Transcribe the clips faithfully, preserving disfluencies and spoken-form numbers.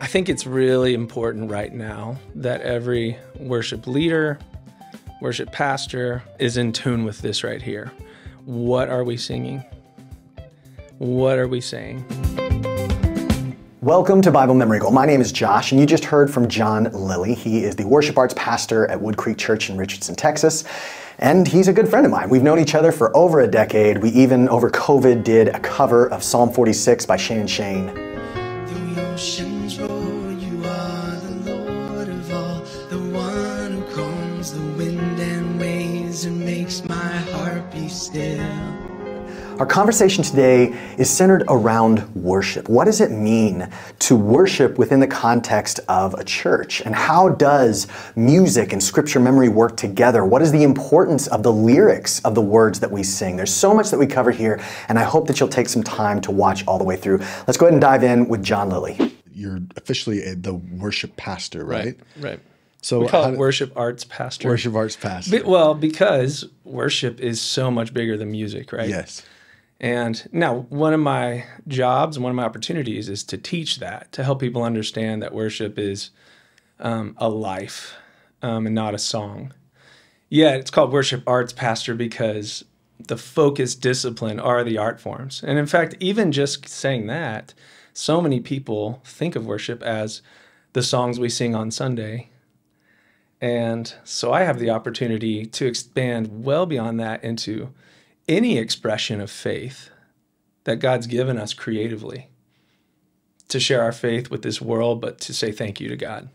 I think it's really important right now that every worship leader, worship pastor is in tune with this right here. What are we singing? What are we saying? Welcome to Bible Memory Goal. My name is Josh, and you just heard from Jon Lilley. He is the worship arts pastor at Woodcreek Church in Richardson, Texas. And he's a good friend of mine. We've known each other for over a decade. We even, over COVID, did a cover of Psalm forty-six by Shane and Shane. The oceans roar, you are the Lord of all, the one who calms the wind and waves and makes my heart be still. Our conversation today is centered around worship. What does it mean to worship within the context of a church? And how does music and scripture memory work together? What is the importance of the lyrics of the words that we sing? There's so much that we cover here, and I hope that you'll take some time to watch all the way through. Let's go ahead and dive in with Jon Lilley. You're officially a, the worship pastor, right? Right, right. So we call it worship arts pastor. Worship arts pastor. Be, well, because worship is so much bigger than music, right? Yes. And now one of my jobs and one of my opportunities is to teach that, to help people understand that worship is um, a life um, and not a song. Yeah, it's called worship arts pastor because the focus discipline are the art forms. And in fact, even just saying that, so many people think of worship as the songs we sing on Sunday. And so I have the opportunity to expand well beyond that into any expression of faith that God's given us creatively to share our faith with this world, but to say thank you to God.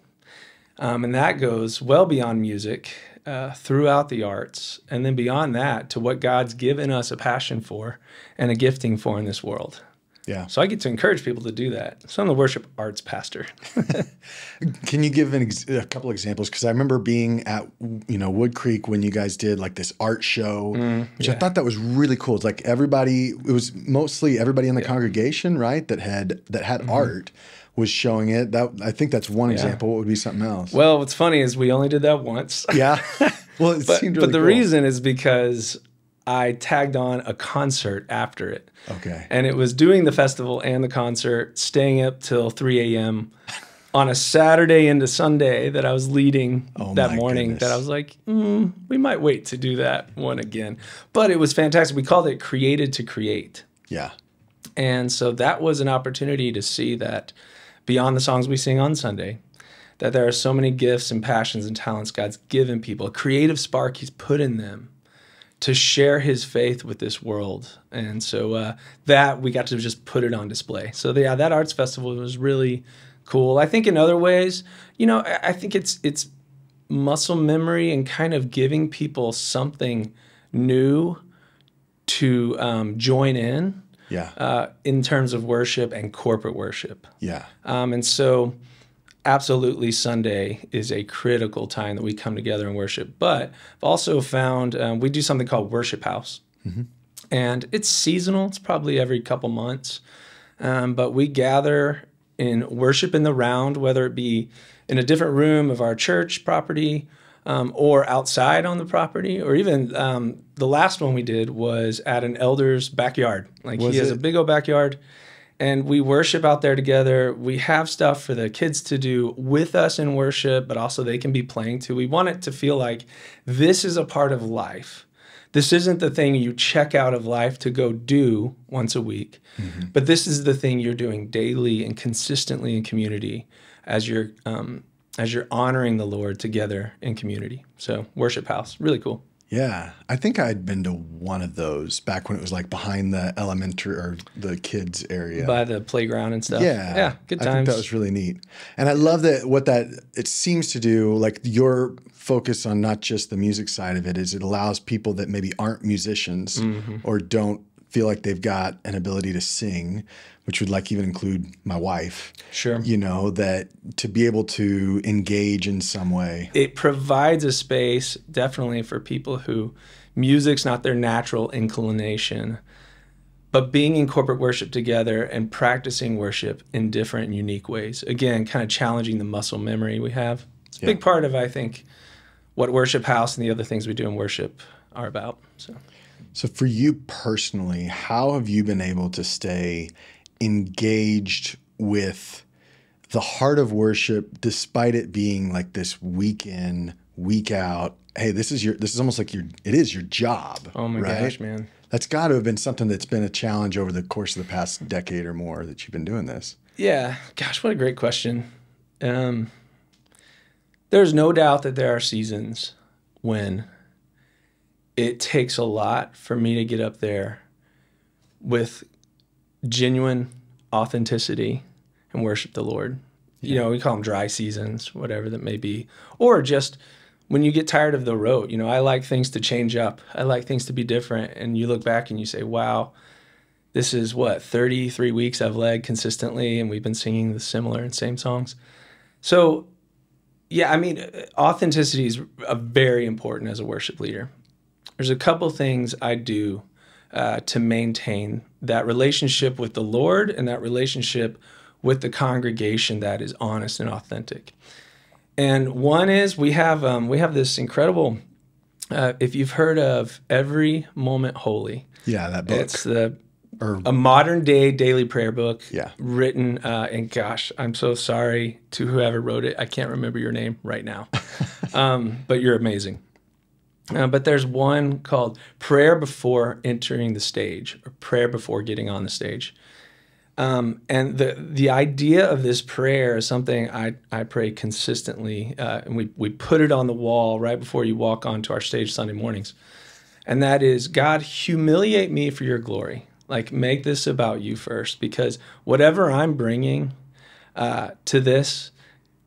Um, and that goes well beyond music, uh, throughout the arts, and then beyond that to what God's given us a passion for and a gifting for in this world. Yeah. So I get to encourage people to do that. So I'm the worship arts pastor. Can you give an ex a couple examples? Because I remember being at, you know, Woodcreek when you guys did like this art show, mm, which yeah. I thought that was really cool. It's like everybody, it was mostly everybody in the yeah. congregation, right, that had that had mm-hmm. art was showing it. That I think that's one yeah. example. What would be something else? Well, what's funny is we only did that once. Yeah. Well, it but, seemed really But the cool. reason is because I tagged on a concert after it. Okay. And it was doing the festival and the concert, staying up till three A M on a Saturday into Sunday that I was leading oh that morning goodness. that I was like, mm, we might wait to do that one again. But it was fantastic. We called it Created to Create. Yeah. And so that was an opportunity to see that beyond the songs we sing on Sunday, that there are so many gifts and passions and talents God's given people, a creative spark he's put in them to share his faith with this world. And so uh, that we got to just put it on display. So yeah, that arts festival was really cool. I think in other ways, you know, I think it's, it's muscle memory and kind of giving people something new to um, join in yeah. uh, in terms of worship and corporate worship. Yeah. Um, and so absolutely, Sunday is a critical time that we come together and worship. But I've also found um, we do something called Worship House. Mm-hmm. And it's seasonal. It's probably every couple months. Um, but we gather in worship in the round, whether it be in a different room of our church property um, or outside on the property. Or even um, the last one we did was at an elder's backyard. Like was he has it? a big old backyard. And we worship out there together. We have stuff for the kids to do with us in worship, but also they can be playing too. We want it to feel like this is a part of life. This isn't the thing you check out of life to go do once a week, mm-hmm. but this is the thing you're doing daily and consistently in community as you're, um, as you're honoring the Lord together in community. So Worship House, really cool. Yeah, I think I'd been to one of those back when it was like behind the elementary or the kids area. By the playground and stuff. Yeah. Yeah, good times. I think that was really neat. And I love that what that, it seems to do, like your focus on not just the music side of it is it allows people that maybe aren't musicians mm-hmm. or don't feel like they've got an ability to sing, which would like even include my wife. Sure. You know, that to be able to engage in some way. It provides a space definitely for people who music's not their natural inclination, but being in corporate worship together and practicing worship in different and unique ways. Again, kind of challenging the muscle memory we have. It's a yeah. big part of, I think, what Worship House and the other things we do in worship are about. So. So for you personally, how have you been able to stay engaged with the heart of worship, despite it being like this week in, week out, hey, this is your, this is almost like your, it is your job. Oh my right? gosh, man. That's got to have been something that's been a challenge over the course of the past decade or more that you've been doing this. Yeah. Gosh, what a great question. Um, there's no doubt that there are seasons when it takes a lot for me to get up there with genuine authenticity and worship the Lord. Yeah. You know, we call them dry seasons, whatever that may be, or just when you get tired of the rote. You know, I like things to change up. I like things to be different. And you look back and you say, wow, this is what, thirty-three weeks I've led consistently, and we've been singing the similar and same songs. So, yeah, I mean, authenticity is very important as a worship leader. There's a couple things I do uh, to maintain that relationship with the Lord and that relationship with the congregation that is honest and authentic. And one is we have um, we have this incredible, uh, if you've heard of Every Moment Holy. Yeah, that book. It's the, or, a modern-day daily prayer book yeah. written, uh, and gosh, I'm so sorry to whoever wrote it. I can't remember your name right now, um, but you're amazing. Uh, but there's one called Prayer Before Entering the Stage, or Prayer Before Getting on the Stage. Um, and the the idea of this prayer is something I, I pray consistently, uh, and we, we put it on the wall right before you walk onto our stage Sunday mornings. And that is, God, humiliate me for your glory. Like, make this about you first, because whatever I'm bringing uh, to this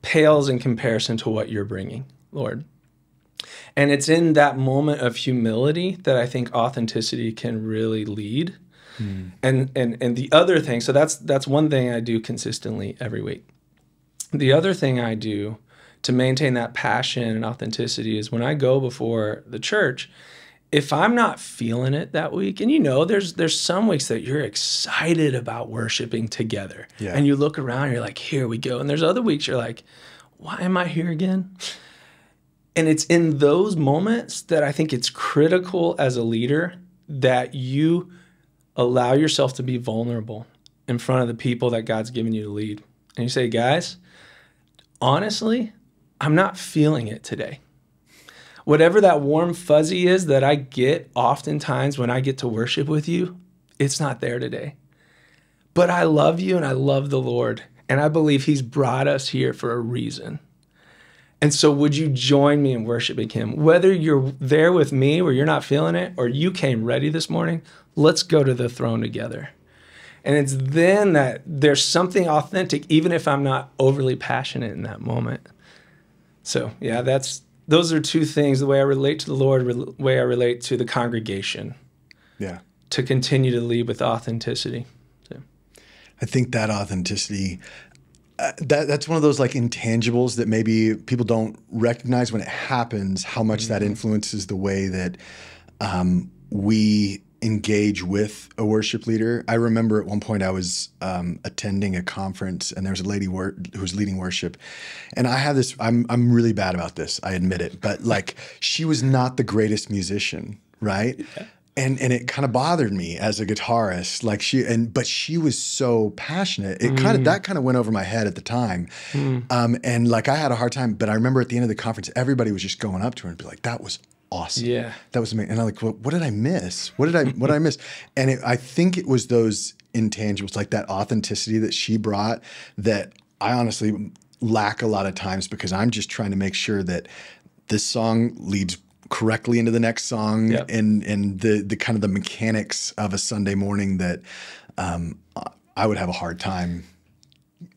pales in comparison to what you're bringing, Lord. And it's in that moment of humility that I think authenticity can really lead. Mm. And, and and the other thing, so that's that's one thing I do consistently every week. The other thing I do to maintain that passion and authenticity is when I go before the church, if I'm not feeling it that week, and you know, there's there's some weeks that you're excited about worshiping together. Yeah. And you look around and you're like, here we go. And there's other weeks you're like, why am I here again? And it's in those moments that I think it's critical as a leader that you allow yourself to be vulnerable in front of the people that God's given you to lead. And you say, guys, honestly, I'm not feeling it today. Whatever that warm fuzzy is that I get oftentimes when I get to worship with you, it's not there today. But I love you and I love the Lord, and I believe he's brought us here for a reason. And so would you join me in worshiping him? Whether you're there with me where you're not feeling it, or you came ready this morning, let's go to the throne together. And it's then that there's something authentic, even if I'm not overly passionate in that moment. So yeah, that's those are two things, the way I relate to the Lord, the way I relate to the congregation. Yeah. To continue to lead with authenticity. So. I think that authenticity, Uh, that, that's one of those like intangibles that maybe people don't recognize when it happens, how much mm-hmm. that influences the way that um, we engage with a worship leader. I remember at one point I was um, attending a conference, and there was a lady wor who was leading worship. And I have this, I'm, I'm really bad about this, I admit it, but like she was not the greatest musician, right? Yeah. And and it kind of bothered me as a guitarist, like she and but she was so passionate. It mm. kind of that kind of went over my head at the time, mm. um, and like I had a hard time. But I remember at the end of the conference, everybody was just going up to her and be like, "That was awesome. Yeah, that was amazing." And I'm like, well, "What did I miss? What did I what did I miss?" And it, I think it was those intangibles, like that authenticity that she brought, that I honestly lack a lot of times because I'm just trying to make sure that this song leads correctly into the next song, yep. and and the the kind of the mechanics of a Sunday morning that um, I would have a hard time,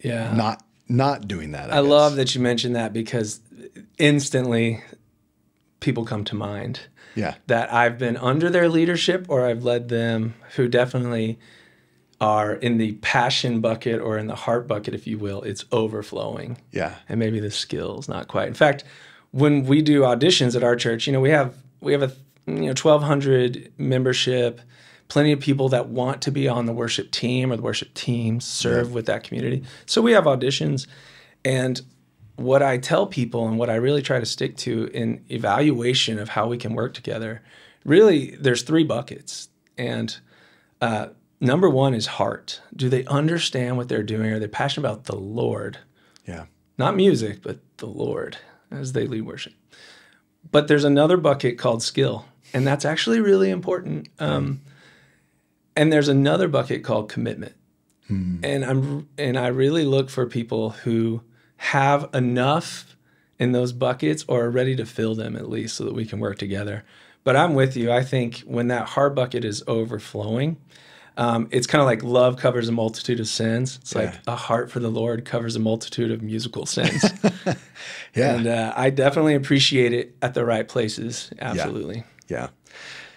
yeah, not not doing that. I, I love that you mentioned that, because instantly people come to mind, yeah, that I've been under their leadership or I've led them, who definitely are in the passion bucket or in the heart bucket, if you will. It's overflowing, yeah, and maybe the skills not quite. In fact, when we do auditions at our church, you know, we have we have a you know twelve hundred membership, plenty of people that want to be on the worship team or the worship team serve yeah. with that community. So we have auditions, and what I tell people and what I really try to stick to in evaluation of how we can work together, really, there's three buckets, and uh, number one is heart. Do they understand what they're doing? Are they passionate about the Lord? Yeah. Not music, but the Lord as they lead worship. But there's another bucket called skill, and that's actually really important. Um, and there's another bucket called commitment. Mm-hmm. And I'm and I really look for people who have enough in those buckets or are ready to fill them at least so that we can work together. But I'm with you. I think when that heart bucket is overflowing, um, it's kind of like love covers a multitude of sins. It's yeah. like a heart for the Lord covers a multitude of musical sins. yeah. And uh, I definitely appreciate it at the right places. Absolutely. Yeah. yeah.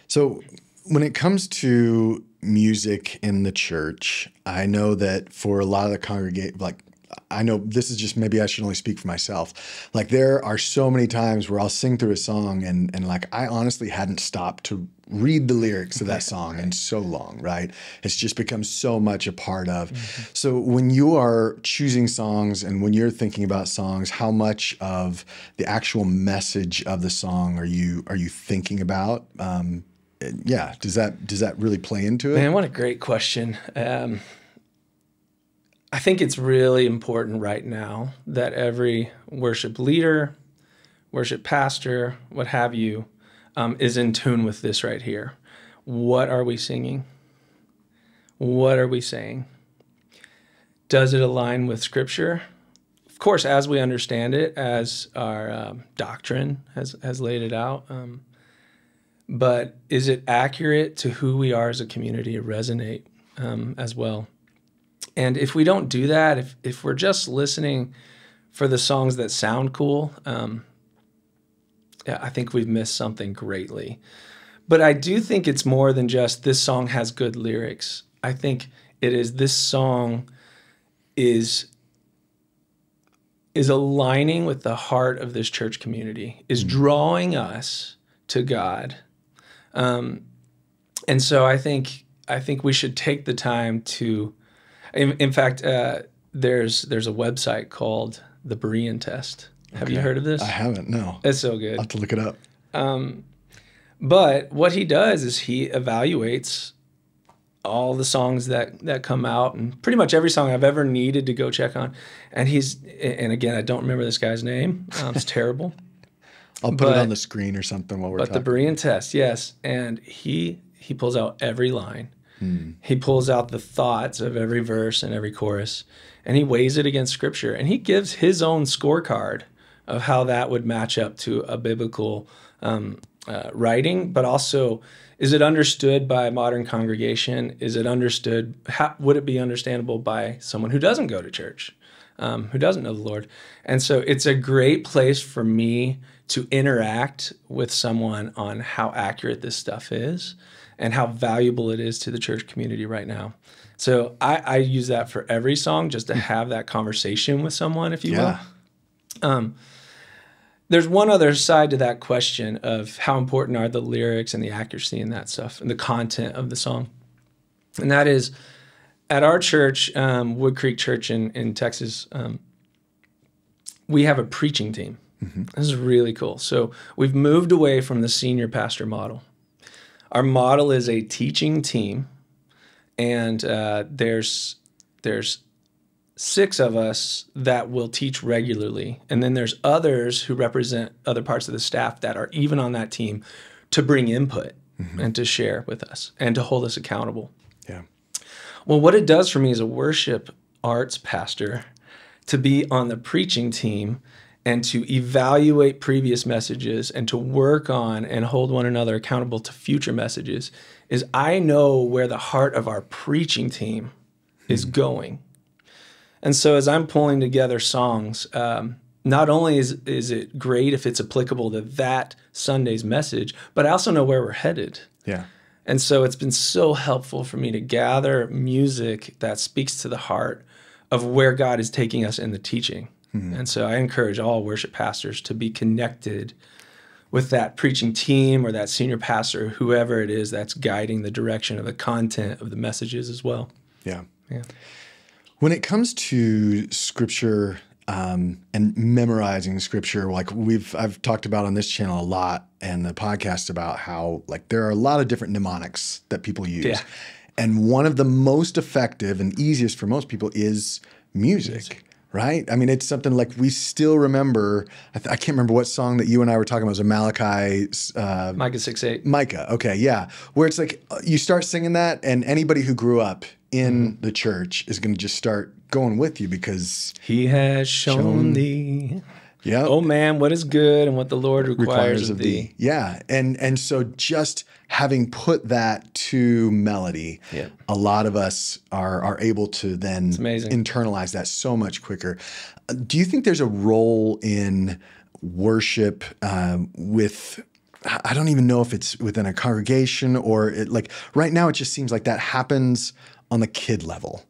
So when it comes to music in the church, I know that for a lot of the congregation, like, I know this is just, maybe I should only speak for myself. Like, there are so many times where I'll sing through a song and, and like, I honestly hadn't stopped to read the lyrics of that song in so long, right? It's just become so much a part of. Mm-hmm. So when you are choosing songs and when you're thinking about songs, how much of the actual message of the song are you, are you thinking about? Um, yeah. Does that, does that really play into it? Man, what a great question. Um, I think it's really important right now that every worship leader, worship pastor, what have you, um, is in tune with this right here. What are we singing? What are we saying? Does it align with Scripture? Of course, as we understand it, as our um, doctrine has, has laid it out. Um, but is it accurate to who we are as a community to resonate um, as well? And if we don't do that, if, if we're just listening for the songs that sound cool, um, yeah, I think we've missed something greatly. But I do think it's more than just this song has good lyrics. I think it is this song is, is aligning with the heart of this church community, is drawing us to God. Um, and so I think, I think we should take the time to... In, in fact, uh, there's there's a website called The Berean Test. Have okay. you heard of this? I haven't, no. It's so good. I'll have to look it up. Um, but what he does is he evaluates all the songs that, that come out, and pretty much every song I've ever needed to go check on. And he's, and again, I don't remember this guy's name. Um, it's terrible. I'll put but, it on the screen or something while we're but talking. But The Berean Test, yes. And he he pulls out every line. Hmm. He pulls out the thoughts of every verse and every chorus, and he weighs it against Scripture, and he gives his own scorecard of how that would match up to a biblical um, uh, writing, but also, is it understood by a modern congregation? Is it understood? How, would it be understandable by someone who doesn't go to church, um, who doesn't know the Lord? And so it's a great place for me to interact with someone on how accurate this stuff is and how valuable it is to the church community right now. So I, I use that for every song, just to have that conversation with someone, if you yeah. will. Um, there's one other side to that question of how important are the lyrics and the accuracy and that stuff and the content of the song. And that is, at our church, um, Woodcreek Church in, in Texas, um, we have a preaching team. Mm-hmm. This is really cool. So we've moved away from the senior pastor model. Our model is a teaching team, and uh, there's there's six of us that will teach regularly, and then there's others who represent other parts of the staff that are even on that team to bring input mm-hmm. and to share with us and to hold us accountable. Yeah. Well, what it does for me as a worship arts pastor to be on the preaching team and to evaluate previous messages and to work on and hold one another accountable to future messages is I know where the heart of our preaching team is mm-hmm. going. And so as I'm pulling together songs, um, not only is, is it great if it's applicable to that Sunday's message, but I also know where we're headed. Yeah. And so it's been so helpful for me to gather music that speaks to the heart of where God is taking us in the teaching. Mm-hmm. And so I encourage all worship pastors to be connected with that preaching team or that senior pastor, whoever it is that's guiding the direction of the content of the messages as well. Yeah. Yeah. When it comes to Scripture um, and memorizing Scripture, like we've I've talked about on this channel a lot and the podcast about how like there are a lot of different mnemonics that people use. Yeah. And one of the most effective and easiest for most people is music. music. right? I mean, it's something like we still remember. I, th I can't remember what song that you and I were talking about. It was a Malachi. Uh, Micah six eight. Micah, okay, yeah. Where it's like you start singing that, and anybody who grew up in mm. the church is going to just start going with you because He has shown, shown thee. Yeah. Oh man, what is good and what the Lord requires, requires of, of thee. thee. Yeah. And and so just having put that to melody, yeah. a lot of us are are able to then internalize that so much quicker. Do you think there's a role in worship um, with, I don't even know if it's within a congregation or it, like right now it just seems like that happens on the kid level.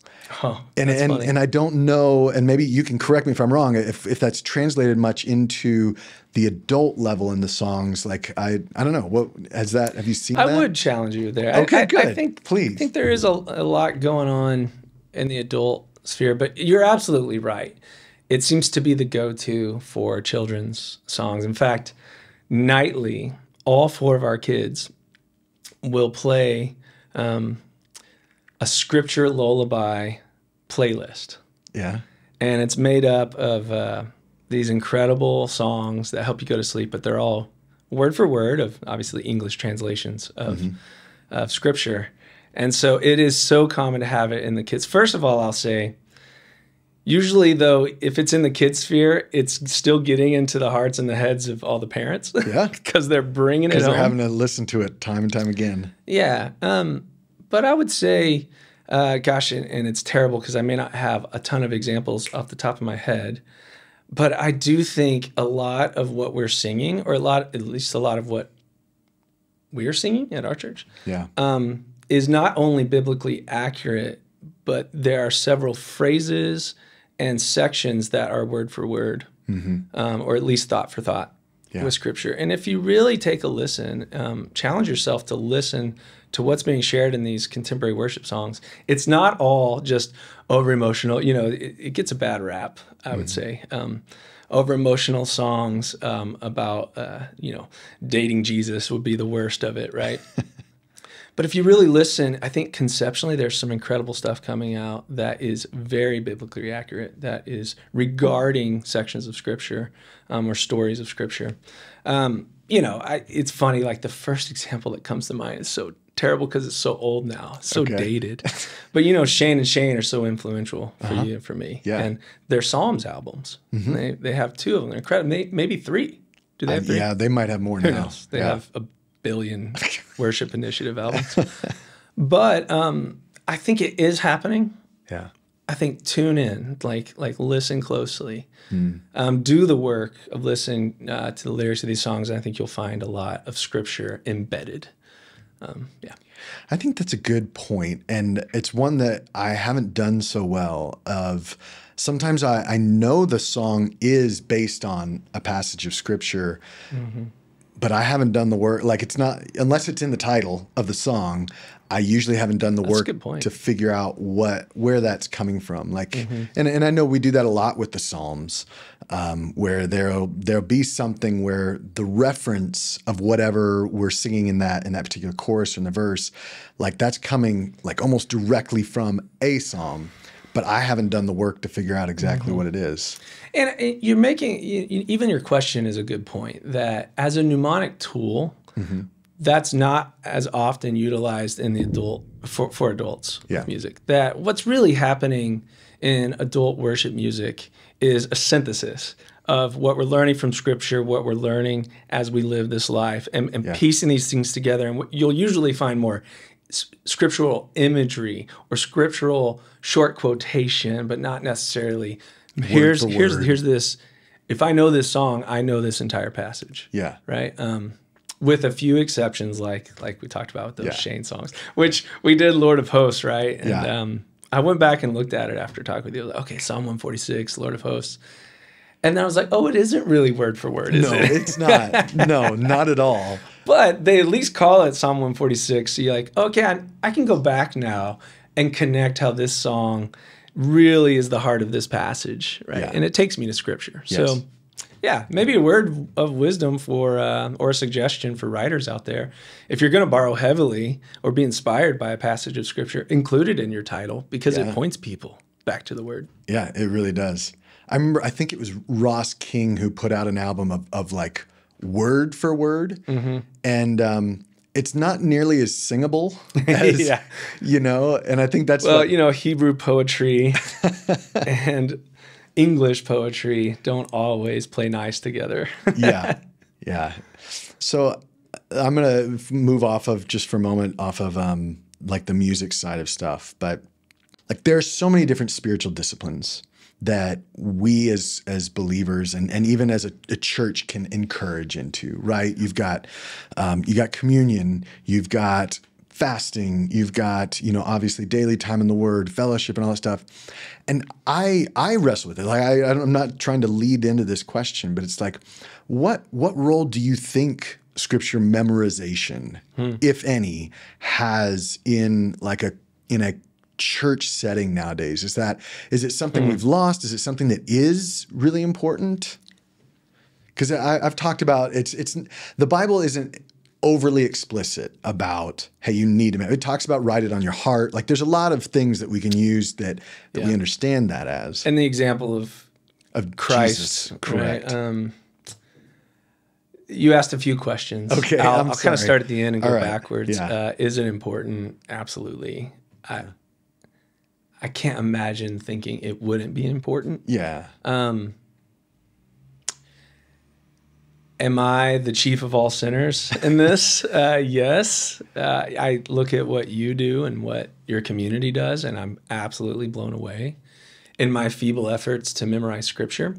Oh, and and, and I don't know, and maybe you can correct me if I'm wrong, if, if that's translated much into the adult level in the songs. Like, I I don't know, what has that, have you seen I that? I would challenge you there. Okay, I, good, I, I think, please. I think there is a, a lot going on in the adult sphere, but you're absolutely right. It seems to be the go-to for children's songs. In fact, nightly, all four of our kids will play um, a scripture lullaby playlist. Yeah. And it's made up of uh, these incredible songs that help you go to sleep, but they're all word for word of obviously English translations of, mm-hmm. of scripture. And so it is so common to have it in the kids. First of all, I'll say, usually though, if it's in the kids' sphere, it's still getting into the hearts and the heads of all the parents. Yeah. Because they're bringing it home. Because they're having to listen to it time and time again. Yeah. Um, But I would say, uh, gosh, and, and it's terrible because I may not have a ton of examples off the top of my head, but I do think a lot of what we're singing, or a lot, at least a lot of what we're singing at our church, yeah, um, is not only biblically accurate, but there are several phrases and sections that are word for word, mm-hmm. um, or at least thought for thought. Yeah. With scripture. And if you really take a listen, um, challenge yourself to listen to what's being shared in these contemporary worship songs. It's not all just over emotional, you know, it, it gets a bad rap, I mm-hmm. would say. Um, over emotional songs um, about, uh, you know, dating Jesus would be the worst of it, right? But if you really listen, I think conceptually there's some incredible stuff coming out that is very biblically accurate, that is regarding sections of Scripture um, or stories of Scripture. Um, you know, I, it's funny, like the first example that comes to mind is so terrible because it's so old now, so okay. dated. But, you know, Shane and Shane are so influential for uh-huh. you and for me. Yeah. And their Psalms albums, mm-hmm. they, they have two of them. They're incredible. They, maybe three. Do they have three? Uh, yeah, they might have more Who now. Knows? They yeah. have a billion worship initiative albums. But um, I think it is happening. Yeah. I think tune in, like like listen closely. Mm. Um, do the work of listening uh, to the lyrics of these songs, and I think you'll find a lot of scripture embedded. Um, yeah. I think that's a good point, and it's one that I haven't done so well of. Sometimes I, I know the song is based on a passage of scripture, mm-hmm. but I haven't done the work, like it's not, unless it's in the title of the song, I usually haven't done the that's work to figure out what, where that's coming from. Like, mm-hmm. and, and I know we do that a lot with the Psalms, um, where there'll, there'll be something where the reference of whatever we're singing in that, in that particular chorus or in the verse, like that's coming like almost directly from a Psalm. But I haven't done the work to figure out exactly mm-hmm. what it is. And you're making, you, you, even your question is a good point, that as a mnemonic tool, mm-hmm. that's not as often utilized in the adult, for, for adults yeah. music. That what's really happening in adult worship music is a synthesis of what we're learning from scripture, what we're learning as we live this life, and, and yeah. piecing these things together. And what you'll usually find more scriptural imagery or scriptural short quotation, but not necessarily here's here's here's this. If I know this song, I know this entire passage. Yeah. Right. Um, with a few exceptions, like like we talked about with those yeah. Shane songs, which we did Lord of Hosts, right? And yeah. um, I went back and looked at it after talking with you. I was like, okay, Psalm one forty-six, Lord of Hosts. And then I was like, oh, it isn't really word for word, is no, it? No, it's not. No, not at all. But they at least call it Psalm one forty-six. So you're like, okay, I, I can go back now and connect how this song really is the heart of this passage, right? Yeah. And it takes me to Scripture. Yes. So, yeah, maybe a word of wisdom for uh, or a suggestion for writers out there. If you're going to borrow heavily or be inspired by a passage of Scripture, include it in your title because yeah. it points people back to the Word. Yeah, it really does. I remember, I think it was Ross King who put out an album of, of like word for word. Mm-hmm. And um, it's not nearly as singable as, yeah. you know, and I think that's Well, what, you know, Hebrew poetry and English poetry don't always play nice together. yeah, yeah. So I'm going to move off of, just for a moment, off of um, like the music side of stuff. But like there are so many different spiritual disciplines that we as as believers and, and even as a, a church can encourage into, right? You've got um, you got communion, you've got fasting, you've got, you know, obviously daily time in the Word, fellowship, and all that stuff. And I I wrestle with it. Like I, I'm not trying to lead into this question, but it's like, what what role do you think Scripture memorization, hmm. if any, has in like a in a church setting nowadays? Is that, is it something mm. we've lost? Is it something that is really important? Because I've talked about, it's, it's, the Bible isn't overly explicit about, hey, you need to, it talks about write it on your heart. Like there's a lot of things that we can use that, that yeah. we understand that as. And the example of, of Christ. Jesus, correct. Right? Um, you asked a few questions. Okay. I'll, I'll kind of start at the end and go right. backwards. Yeah. Uh, is it important? Absolutely. I, I can't imagine thinking it wouldn't be important. Yeah. Um, am I the chief of all sinners in this? uh, yes. Uh, I look at what you do and what your community does, and I'm absolutely blown away in my feeble efforts to memorize Scripture.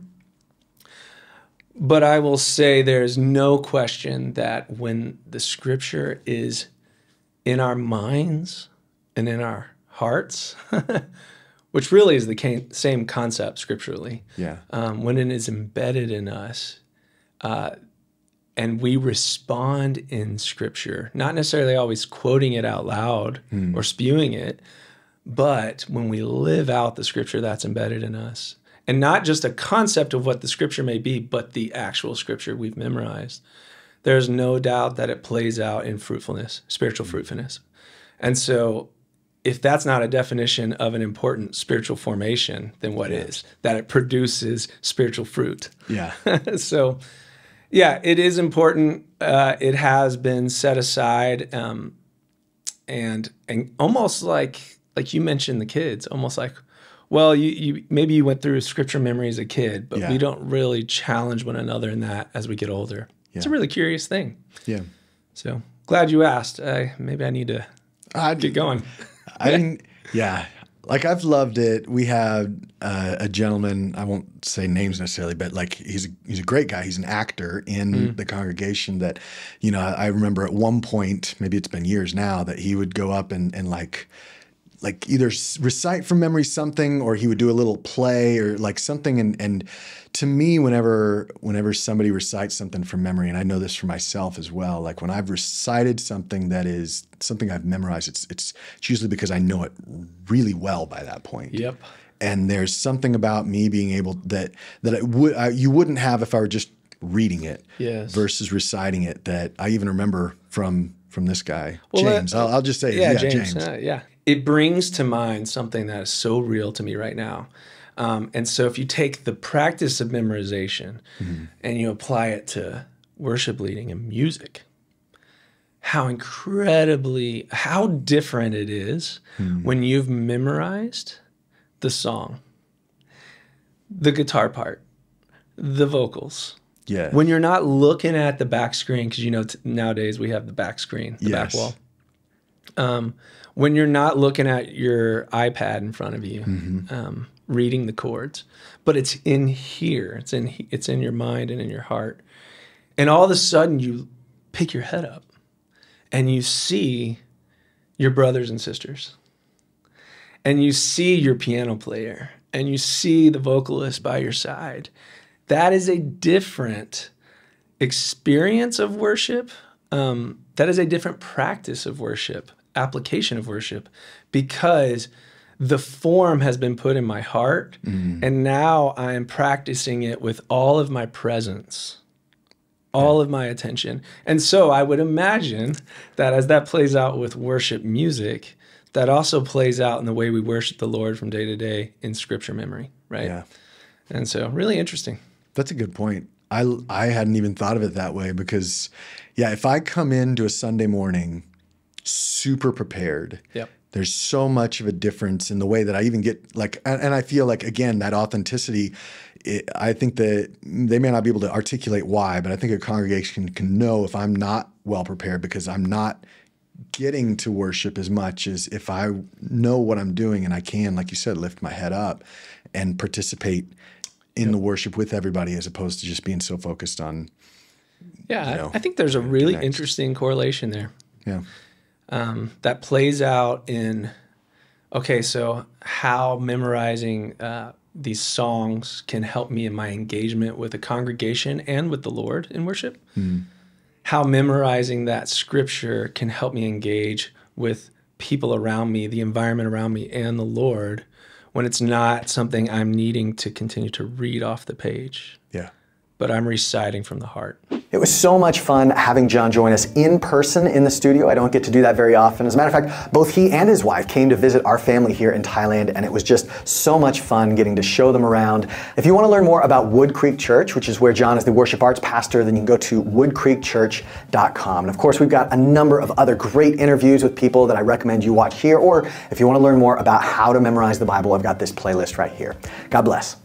But I will say there is no question that when the Scripture is in our minds and in our hearts, which really is the same concept scripturally. Yeah. Um, when it is embedded in us, uh, and we respond in Scripture, not necessarily always quoting it out loud mm. or spewing it, but when we live out the Scripture that's embedded in us, and not just a concept of what the Scripture may be, but the actual Scripture we've memorized, there's no doubt that it plays out in fruitfulness, spiritual mm. fruitfulness. And so, if that's not a definition of an important spiritual formation, then what yeah. is? That it produces spiritual fruit. Yeah. So, yeah, it is important. Uh, it has been set aside, um, and and almost like like you mentioned the kids, almost like, well, you, you maybe you went through Scripture memory as a kid, but yeah. we don't really challenge one another in that as we get older. Yeah. It's a really curious thing. Yeah. So glad you asked. I, maybe I need to I'd, get going. I didn't, yeah, like I've loved it. We had uh, a gentleman, I won't say names necessarily, but like he's a, he's a great guy. He's an actor in mm. the congregation that, you know, I remember at one point, maybe it's been years now, that he would go up and, and like, like either recite from memory something, or he would do a little play or like something. And, and to me, whenever, whenever somebody recites something from memory, and I know this for myself as well, like when I've recited something that is something I've memorized, it's, it's, it's usually because I know it really well by that point. Yep. And there's something about me being able that, that it would, I, you wouldn't have if I were just reading it yes. versus reciting it, that I even remember from, from this guy, well, James. Uh, I'll, I'll just say, yeah, yeah James. James. Uh, yeah. It brings to mind something that is so real to me right now. Um, and so if you take the practice of memorization mm-hmm. and you apply it to worship leading and music, how incredibly, how different it is mm-hmm. when you've memorized the song, the guitar part, the vocals. Yeah. When you're not looking at the back screen, because you know t nowadays we have the back screen, the yes. back wall. Um, when you're not looking at your iPad in front of you, mm-hmm. um, reading the chords, but it's in here, it's in, it's in your mind and in your heart. And all of a sudden you pick your head up and you see your brothers and sisters, and you see your piano player, and you see the vocalist by your side. That is a different experience of worship. Um, that is a different practice of worship, application of worship, because the form has been put in my heart, mm. and now I am practicing it with all of my presence, all yeah. of my attention. And so I would imagine that as that plays out with worship music, that also plays out in the way we worship the Lord from day to day in Scripture memory, right? Yeah. And so really interesting. That's a good point. I, I hadn't even thought of it that way because, yeah, if I come into a Sunday morning super prepared, yep. there's so much of a difference in the way that I even get like, and, and I feel like, again, that authenticity, it, I think that they may not be able to articulate why, but I think a congregation can, can know if I'm not well prepared because I'm not getting to worship as much as if I know what I'm doing and I can, like you said, lift my head up and participate in yep. the worship with everybody, as opposed to just being so focused on, yeah, you know, I think there's a really connect. interesting correlation there. Yeah, um, that plays out in okay, so how memorizing uh, these songs can help me in my engagement with the congregation and with the Lord in worship. Mm. How memorizing that scripture can help me engage with people around me, the environment around me, and the Lord, when it's not something I'm needing to continue to read off the page. Yeah. But I'm reciting from the heart. It was so much fun having Jon join us in person in the studio. I don't get to do that very often. As a matter of fact, both he and his wife came to visit our family here in Thailand, and it was just so much fun getting to show them around. If you want to learn more about Woodcreek Church, which is where Jon is the worship arts pastor, then you can go to woodcreek church dot com. And of course, we've got a number of other great interviews with people that I recommend you watch here, or if you want to learn more about how to memorize the Bible, I've got this playlist right here. God bless.